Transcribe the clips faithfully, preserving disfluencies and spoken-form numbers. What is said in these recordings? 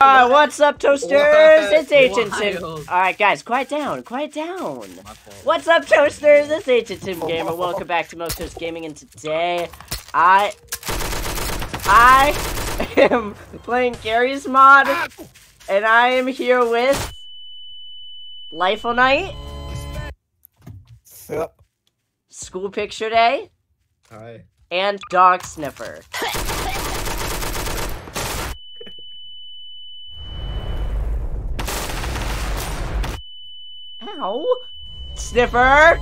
Uh, what's up, Toasters? What? It's Agent Tim. Alright, guys, quiet down, quiet down. What's up, Toasters? It's Agent Tim Gamer. Welcome back to Milquetoast Gaming, and today I... I am playing Garry's Mod, and I am here with... Lifefulnight. Yep. School Picture Day. Hi. And Dog Sniffer. Ow! Sniffer! Alright,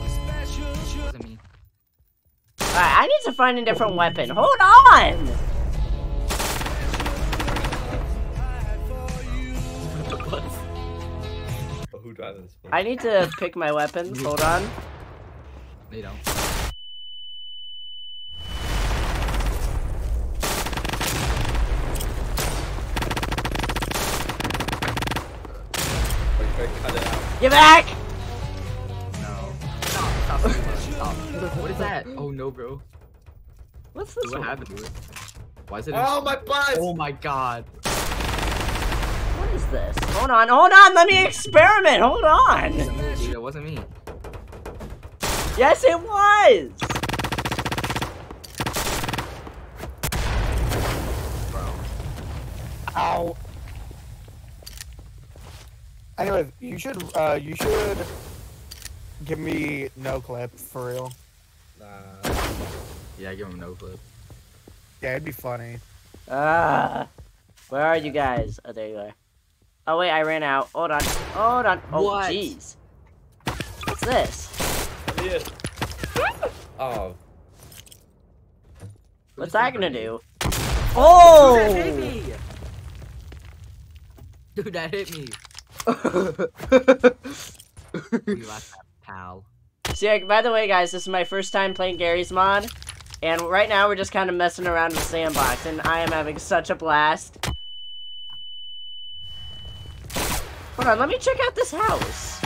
I need to find a different weapon. Hold on! Who drives this? I need to pick my weapons. Hold on. They don't. Get back! No. Stop, stop, stop, stop. What is that? Oh no, bro. What's this? What one? happened to it? Why is it? Oh my butt! Oh my god. What is this? Hold on, hold on, let me experiment, hold on! It wasn't me. Yes, it was! Bro. Ow. Anyway, you should, uh, you should give me no clip, for real. Uh, yeah, give him no clip. Yeah, it'd be funny. Ah, uh, where are you guys? Oh, there you are. Oh, wait, I ran out. Hold on. Hold on. Oh, jeez. What's this? Oh. What's that gonna do? Oh! Dude, that hit me! Dude, that hit me. Pal. See, by the way, guys, this is my first time playing Garry's Mod, and right now we're just kind of messing around in the sandbox, and I am having such a blast. Hold on, let me check out this house.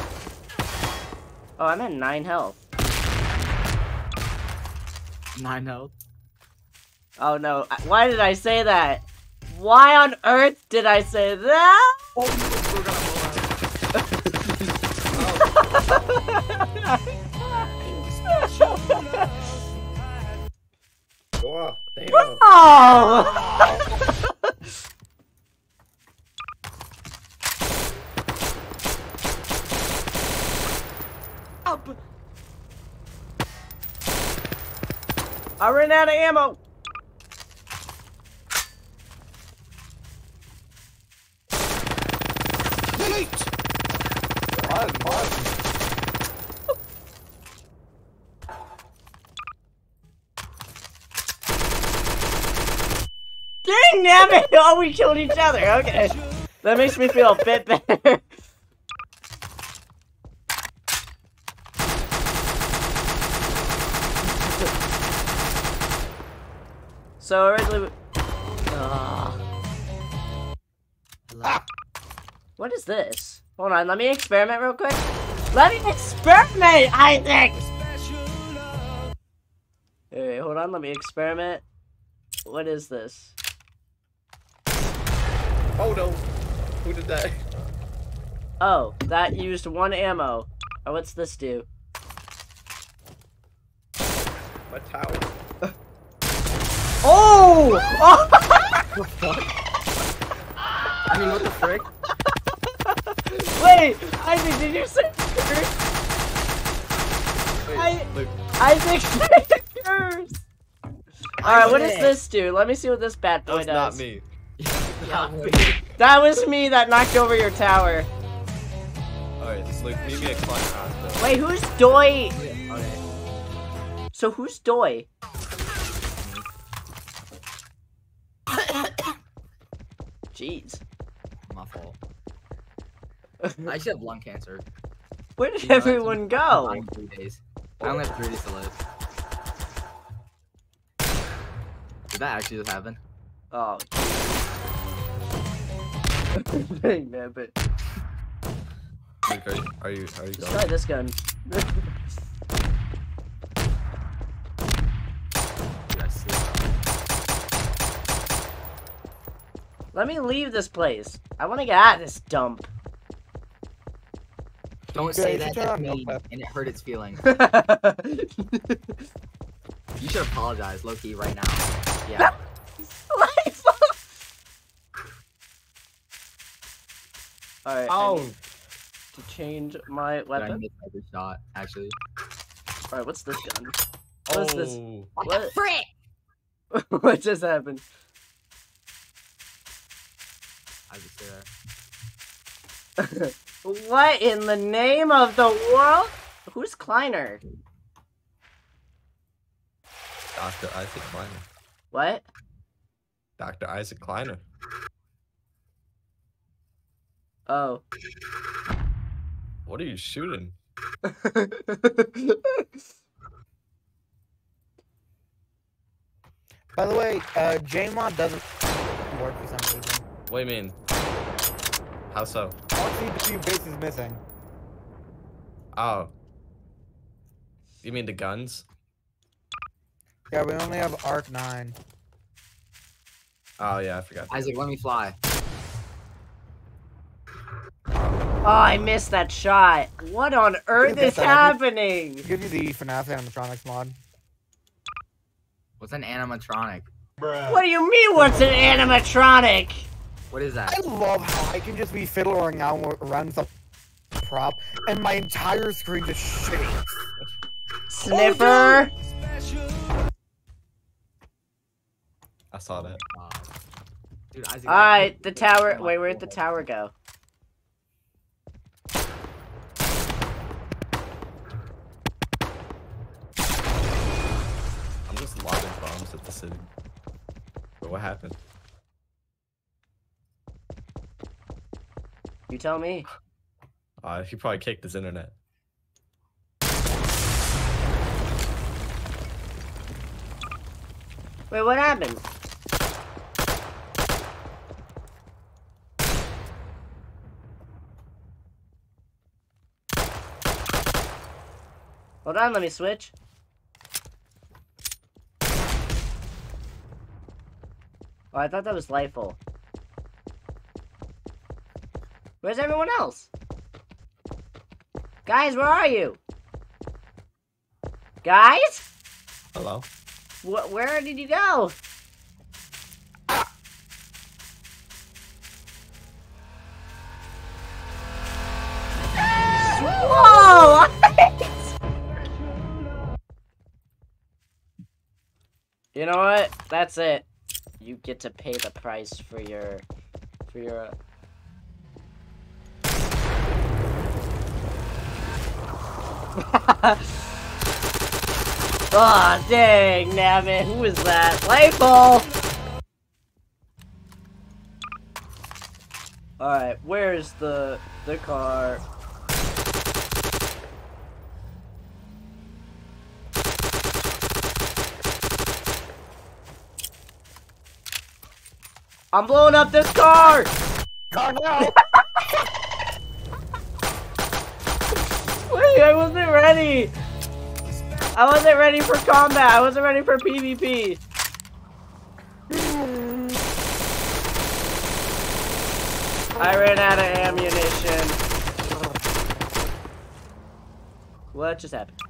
Oh, I'm at nine health. Nine health? Oh no! Why did I say that? Why on earth did I say that? Oh. Go off, damn. Oh! Up. I ran out of ammo. Dang, damn it! Oh, we killed each other. Okay, that makes me feel a bit better. So originally, uh, ah. What is this? Hold on, let me experiment real quick. Let me experiment, Isaac! Alright, hold on, let me experiment. What is this? Oh no! Who did that? Oh, that used one ammo. Oh, what's this do? My tower. Uh. Oh! Oh! What the fuck? I mean, what the frick? Wait, Isaac, did you say curse? Wait, I, Luke. Isaac said curse! Alright, what does this do? Let me see what this bad boy does. That was not me. Not me. That was me that knocked over your tower. Alright, Luke, meet me at Klein Hospital. Wait, who's Doi? Yeah, okay. So who's Doi? Jeez. My fault. I should have lung cancer. Where did you everyone know, go? I only have days. I only have three days to live. Did that actually just happen? Oh. Dang, man, but... Luke, are you, are you, are you going? Try this gun. Dude, I see. Let me leave this place. I want to get out of this dump. Don't say that, that's mean, and it hurt its feelings. You should apologize, low-key, right now. Yeah. Alright, oh. I need to change my weapon. I need another shot, actually. Alright, what's this gun? Oh. What's this? What, what the frick? What just happened? I just say that. What in the name of the world? Who's Kleiner? Doctor Isaac Kleiner. What? Doctor Isaac Kleiner. Oh. What are you shooting? By the way, uh, J mod doesn't work for some reason. What do you mean? How so? R C W base is missing. Oh. You mean the guns? Yeah, we only have Arc nine. Oh, yeah, I forgot. Isaac, let me fly. Oh, I missed that shot. What on earth is happening? Give you the FNAF animatronics mod. What's an animatronic? Bruh. What do you mean, what's an animatronic? What is that? I love how I can just be fiddling around the prop, and my entire screen just shakes. Sniffer! Oh, I saw that. Uh, dude, Isaac, Alright, the tower. Wait, where'd the tower go? At the city. But what happened? You tell me. Uh, he probably kicked his internet. Wait, what happened? Hold on, let me switch. Oh, I thought that was Lifeful. Where's everyone else? Guys, where are you? Guys? Hello? Wh where did you go? Ah. Ah! Whoa! You know what? That's it. You get to pay the price for your, for your. Aw, oh, dang, nabbit! Who is that? Lifeful. All right, where's the the car? I'm blowing up this car! Car now! Wait, I wasn't ready! I wasn't ready for combat, I wasn't ready for PvP! I ran out of ammunition. What just happened?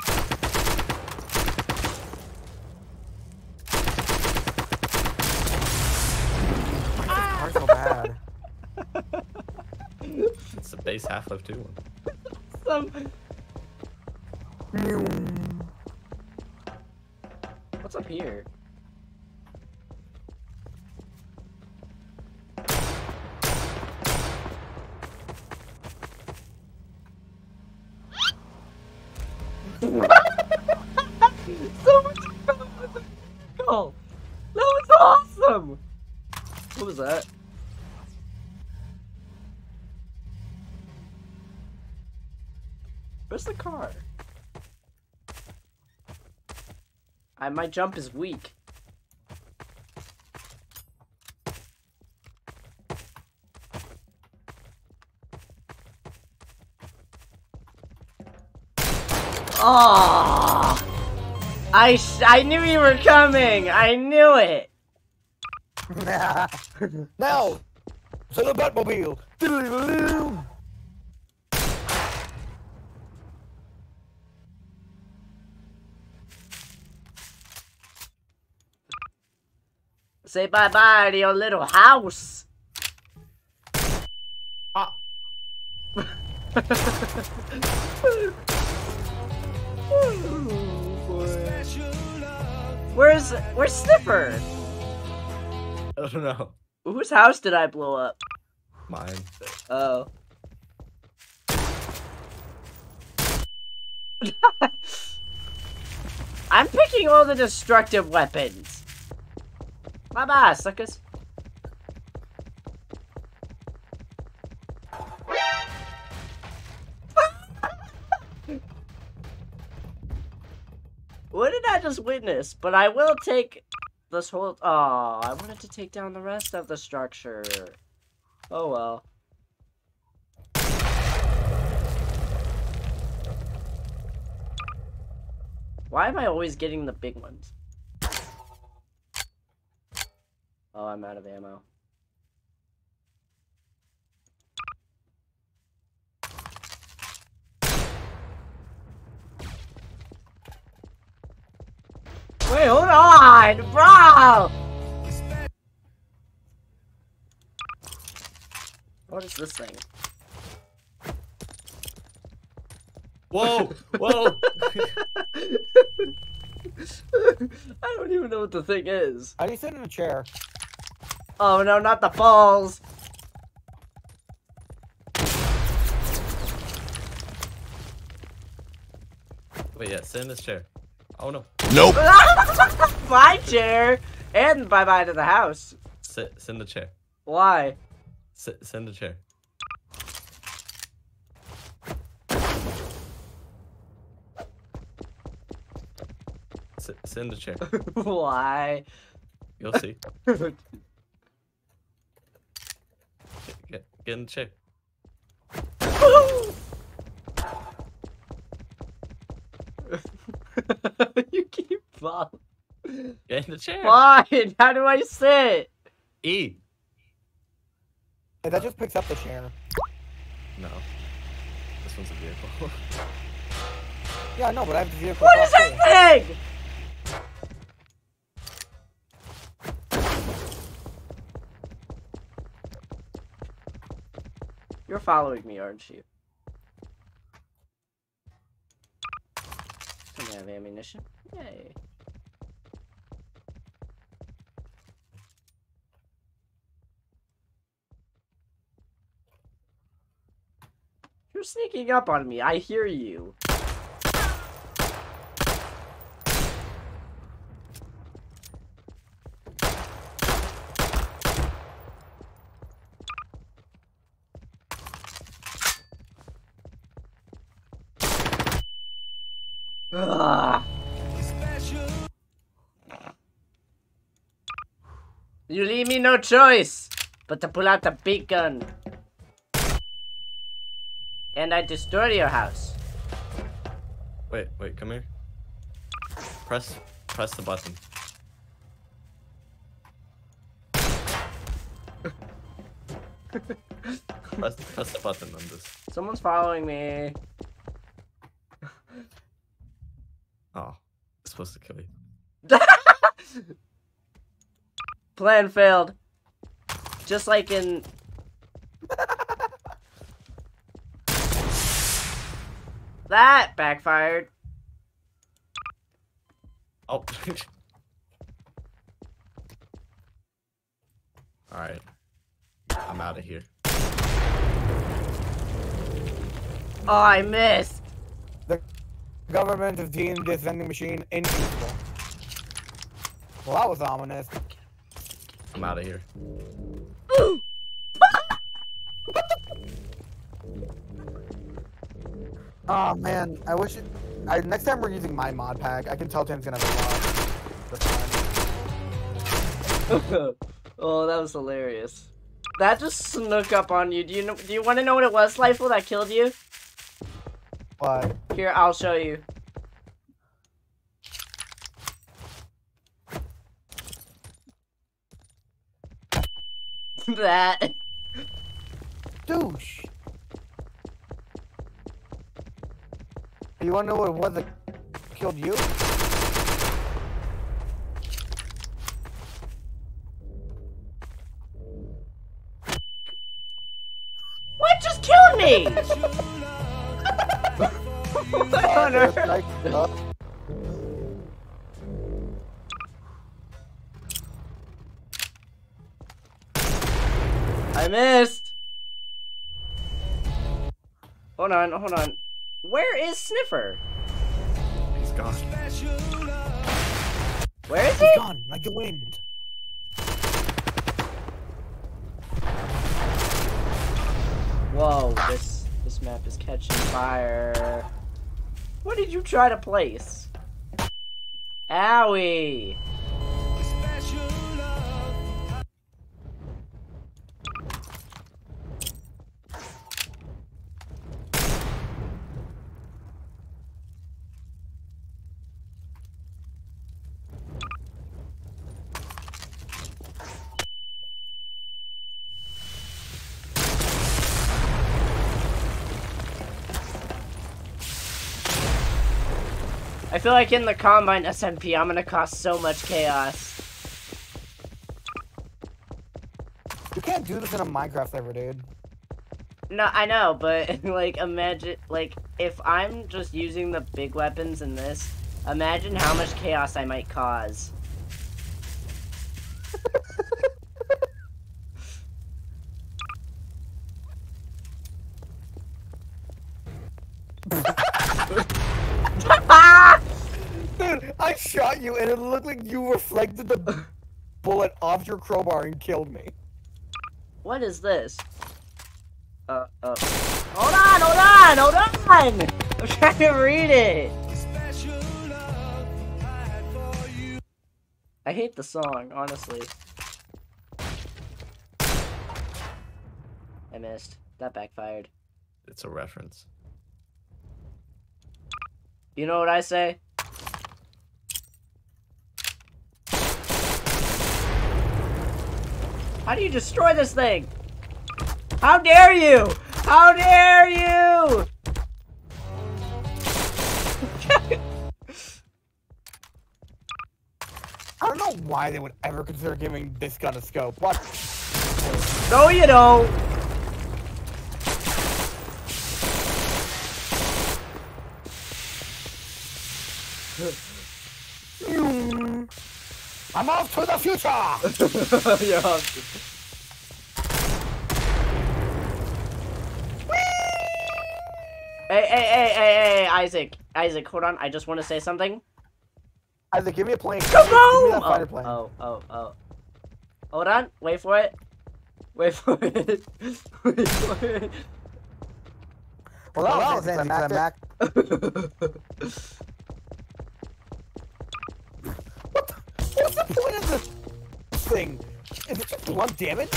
It's the base Half-Life two one. Some... What's up here? So much gold! That was awesome! What was that? Where's the car? I, my jump is weak. Oh! I sh I knew you were coming. I knew it. No. to the Batmobile! Doo-doo-doo-doo. Say bye-bye to your little house! Ah. Where's where's Sniffer? I don't know. Whose house did I blow up? Mine. Oh. I'm picking all the destructive weapons. Bye bye, suckers. What did I just witness? But I will take this whole. Oh, I wanted to take down the rest of the structure. Oh well. Why am I always getting the big ones? Oh, I'm out of ammo. Wait, hold on, bro! What is this thing? Whoa! Whoa! I don't even know what the thing is. I just sit in a chair. Oh no, not the balls! Wait, yeah, sit in this chair. Oh no. Nope! My chair! And bye bye to the house. Sit, sit in the chair. Why? Sit, sit in the chair. Sit, sit in the chair. Why? You'll see. Get, get in the chair. You keep falling. Get in the chair. Why? How do I sit? E. Hey, that just picks up the chair. No. This one's a vehicle. Yeah, no, but I have the vehicle. What is that thing? You're following me, aren't you? Can I have ammunition? Yay. You're sneaking up on me. I hear you. Ugh. You leave me no choice but to pull out the big gun. And I destroy your house. Wait, wait, come here. Press, press the button. press, press the button on this. Someone's following me. Oh, it's supposed to kill you. Plan failed. Just like in... That backfired. Oh. Alright. I'm out of here. Oh, I missed. Government has deemed this vending machine invincible. Well, that was ominous. I'm out of here. Oh man, I wish it. I, next time we're using my mod pack, I can tell Tim's gonna have a mod. Oh, that was hilarious. That just snuck up on you. Do you know? Do you want to know what it was, Lifeful, that killed you? What? Here, I'll show you. That. douche. You wanna know what it was that killed you? What just killed me? What? What? I missed! Hold on, hold on. Where is Sniffer? He's gone. Where is he? He's gone, like the wind. Whoa, this this map is catching fire. What did you try to place? Owie! I feel like in the Combine S M P, I'm gonna cause so much chaos. You can't do this in a Minecraft ever, dude. No, I know, but, like, imagine, like, if I'm just using the big weapons in this, imagine how much chaos I might cause. I shot you and it looked like you reflected the bullet off your crowbar and killed me. What is this? Uh, uh. Hold on, hold on, hold on! I'm trying to read it! I hate the song, honestly. I missed. That backfired. It's a reference. You know what I say? How do you destroy this thing? How dare you? How dare you? I don't know why they would ever consider giving this gun a scope. What? No, you don't. I'm off to the future! You're off. Hey, hey, hey, hey, hey, Isaac. Isaac, hold on. I just want to say something. Isaac, give me a plane. Come on! Oh, fighter plane. Oh, oh, oh. Hold on. Wait for it. Wait for it. Wait for it. Hold on. It's I'm back. What's the point of this thing? Is it just blunt damage?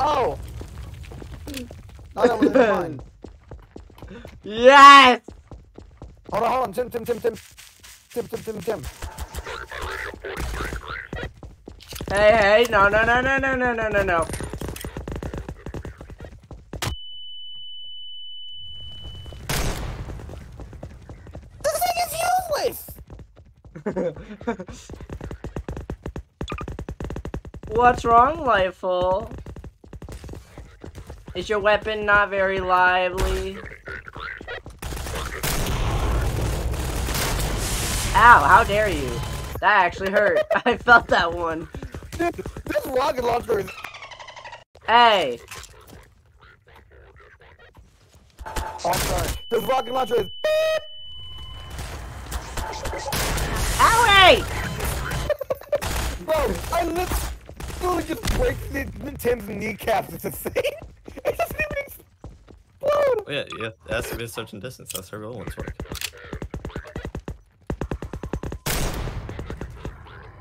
Oh! Oh, that wasn't fun. Yes! Hold on, hold on, Tim, Tim, Tim, Tim. Tim, Tim, Tim, Tim. Hey, hey, no, no, no, no, no, no, no, no, no. What's wrong, Lifeful? Is your weapon not very lively? Ow, how dare you? That actually hurt. I felt that one. Dude, this rocket launcher is... Hey! Oh, I'm sorry. This rocket launcher is... Owie! Bro, I literally just break the, the Tim's kneecaps with the thing. It doesn't even explode. Yeah, yeah, it has to be a certain distance. That's how real ones work.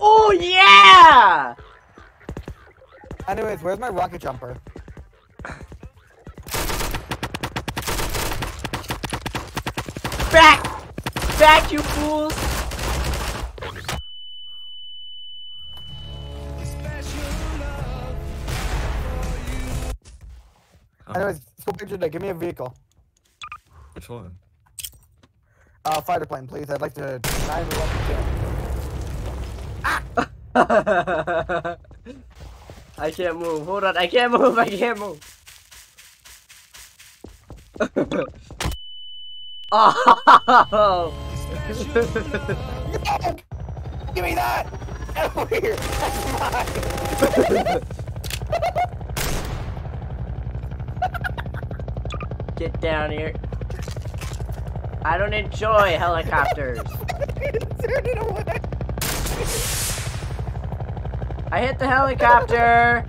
Oh, yeah! Anyways, where's my rocket jumper? Back! Back, you fools! Special. Oh. Anyways, School Picture Day, give me a vehicle. Which one? Uh, fighter plane, please. I'd like to nine eleven. Ah! I can't move. Hold on. I can't move. I can't move. Oh! Give me that! That's weird. That's mine. Get down here. I don't enjoy helicopters. I hit the helicopter.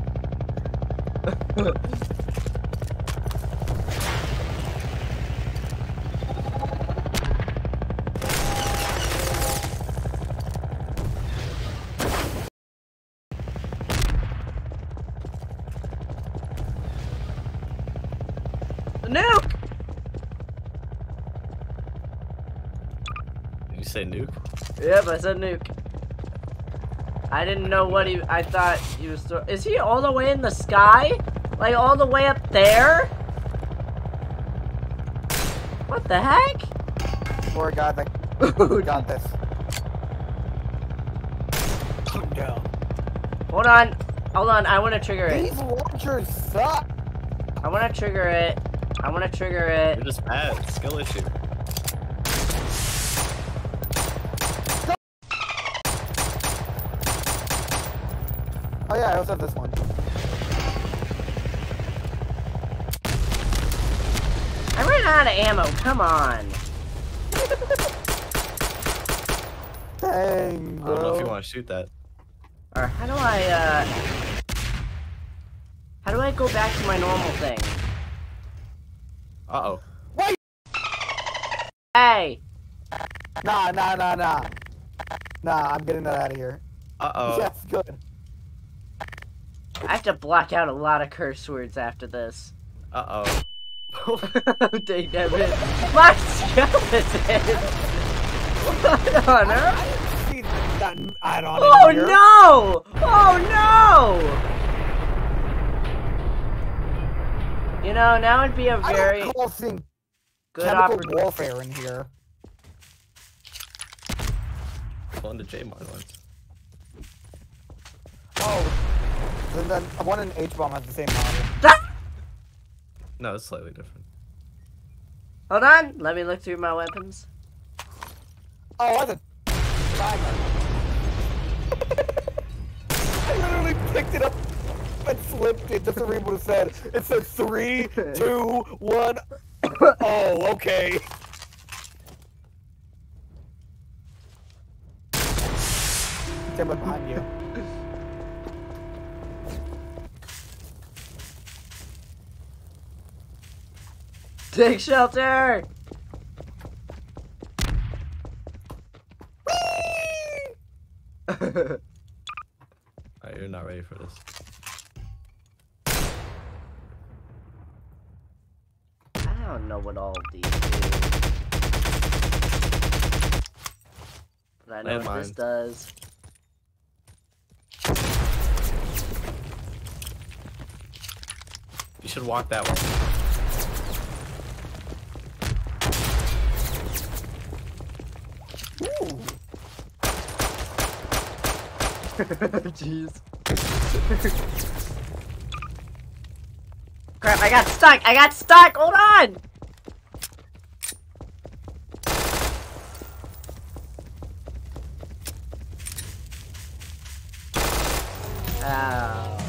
Nuke! Did you say nuke? Yep, I said nuke. I didn't know what he. I thought he was. Th Is he all the way in the sky? Like all the way up there? What the heck? Poor guy, I got this. Oh, no. Hold on, hold on. I want to trigger it. These launchers suck. I want to trigger it. I want to trigger it. You're just bad. Skill issue. Oh yeah, I also have this one. I ran out of ammo. Come on. Dang, bro. I don't know if you want to shoot that. Or how do I? Uh... How do I go back to my normal thing? Uh oh. Wait! Hey! Nah, nah, nah, nah. Nah, I'm getting that out of here. Uh oh. Yes, good. I have to block out a lot of curse words after this. Uh oh. Oh, dang, damn it. My skeleton! What on earth? I didn't see that. I don't know. Oh no! Oh no! You know, now it'd be a very I don't think good opportunity. Warfare in here. On the J-Mod ones. Oh, then, then one and H-Bomb have the same model. No, it's slightly different. Hold on, let me look through my weapons. Oh, I did. I literally picked it up. It slipped it. That's what Reed would have said. It said three, two, one. Oh, okay. Damn it, behind you. Take shelter. Alright, you're not ready for this. I don't know what all of these do. But I know what this does. You should walk that way. Ooh. Jeez. Crap, I got stuck! I got stuck! Hold on! Oh.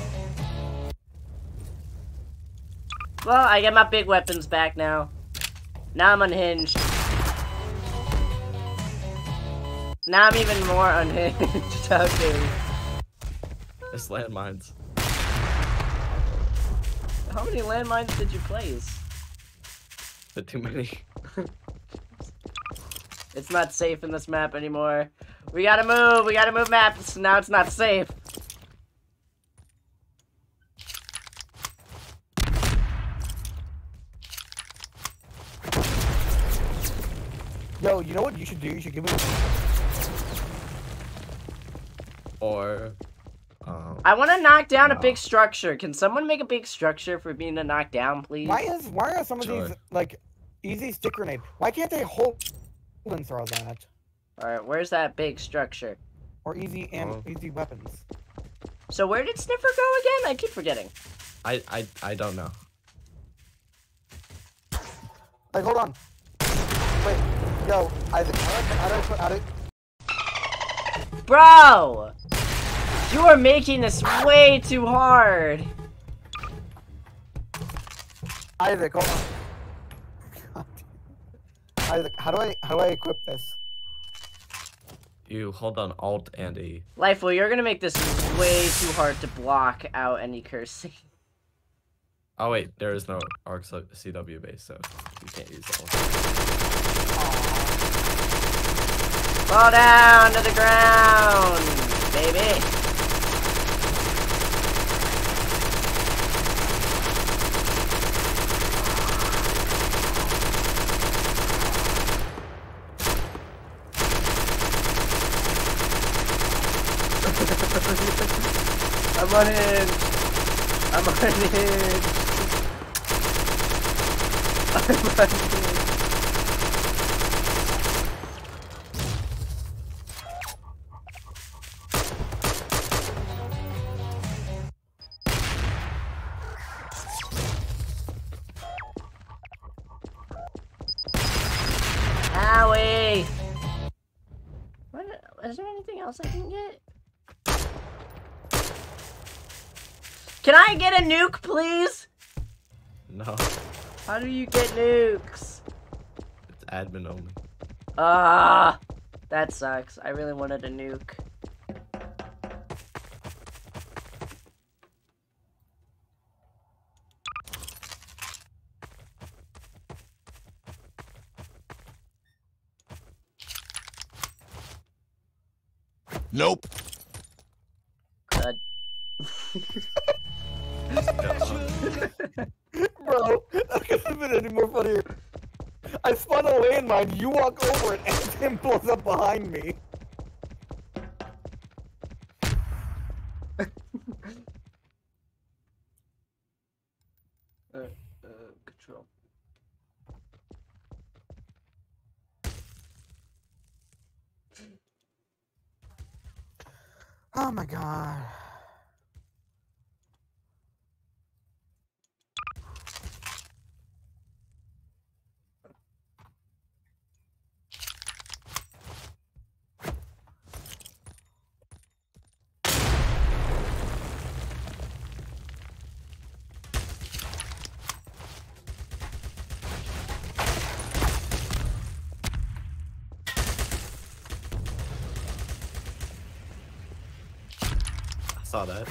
Well, I get my big weapons back now. Now I'm unhinged. Now I'm even more unhinged. Okay. It's landmines. How many landmines did you place? But too many. It's not safe in this map anymore. We gotta move! We gotta move maps! Now it's not safe! Yo, you know what you should do? You should give me... Or... Um, I want to knock down no. a big structure. Can someone make a big structure for me to knock down, please? Why is why are some of sure. these like easy stick grenade? Why can't they hold and throw that? All right, where's that big structure? Or easy and oh. easy weapons. So where did Sniffer go again? I keep forgetting. I I I don't know. Like hold on. Wait, yo, Isaac, how do I put out it? Bro! You are making this way too hard. Isaac, hold on. God. Isaac, how do I how do I equip this? You hold on Alt and E. Lifeful, you're gonna make this way too hard to block out any cursing. Oh wait, there is no Arc C W base, so you can't use that one. Fall down to the ground, baby. I'm on it. I'm on it. Owie! What? Is there anything else I can get? Can I get a nuke, please? No. How do you get nukes? It's admin only. Ah, that sucks. I really wanted a nuke. Nope. God. Bro, that could have been any more funnier. I spun a landmine, you walk over it, and Tim blows up behind me. uh, uh, control. Oh my god. Saw that.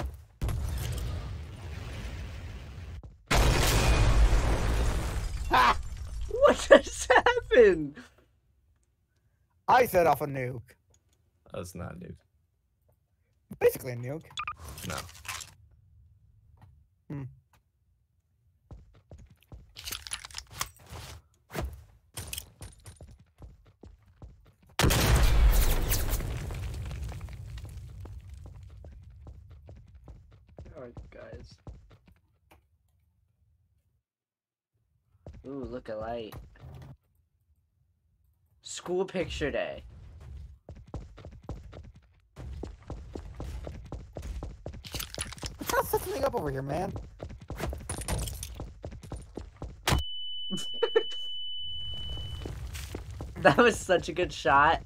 Ha! What just happened? I set off a nuke. That's not a nuke. Basically a nuke. No. Hmm. Guys. Ooh, look at light. School Picture Day. What's something up over here, man? That was such a good shot.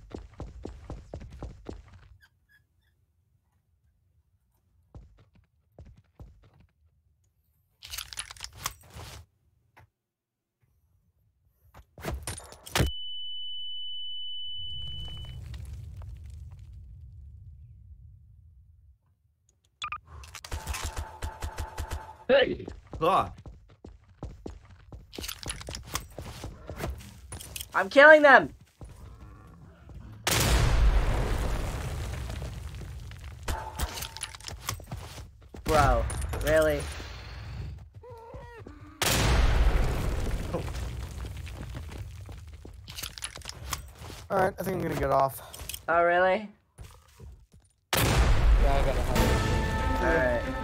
Hey! Ah. I'm killing them! Bro, really? Oh. Alright, I think I'm gonna get off. Oh, really? Yeah, I gotta hide. Alright.